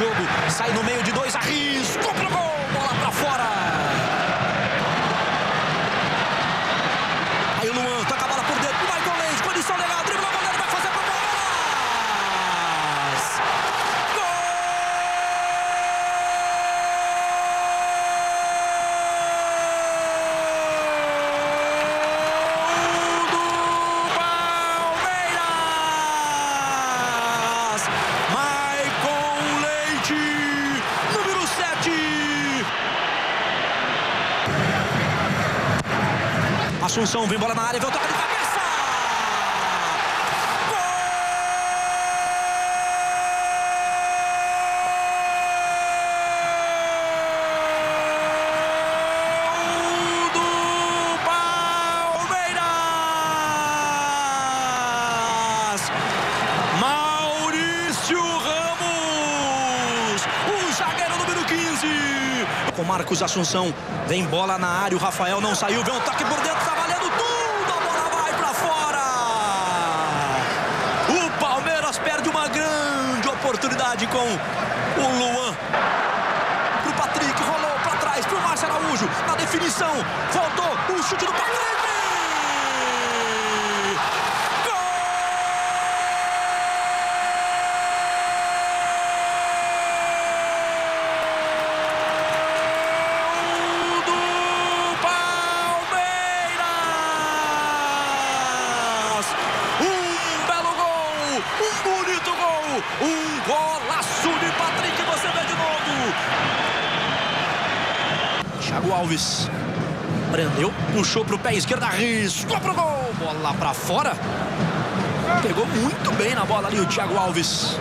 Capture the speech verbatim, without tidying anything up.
jogo, sai no meio de dois, arriscou pro gol, bola pra fora. Aí o Luan toca a bola por dentro, vai com o Leite, condição legal, dribla a bola, vai fazer pro Palmeiras. Assunção vem bola na área, vem o toque de cabeça! Gol do Palmeiras! Maurício Ramos, o zagueiro número quinze! Com Marcos Assunção, vem bola na área, o Rafael não saiu, vem um toque por dentro, tá valendo tudo, a bola vai pra fora! O Palmeiras perde uma grande oportunidade com o Luan. Pro Patrick, rolou pra trás, pro Márcio Araújo, na definição, voltou o chute do Patrick! Um bonito gol, um golaço de Patrick, você vê de novo. Thiago Alves prendeu, puxou pro pé esquerdo, arriscou pro gol, bola pra fora. Pegou muito bem na bola ali o Thiago Alves.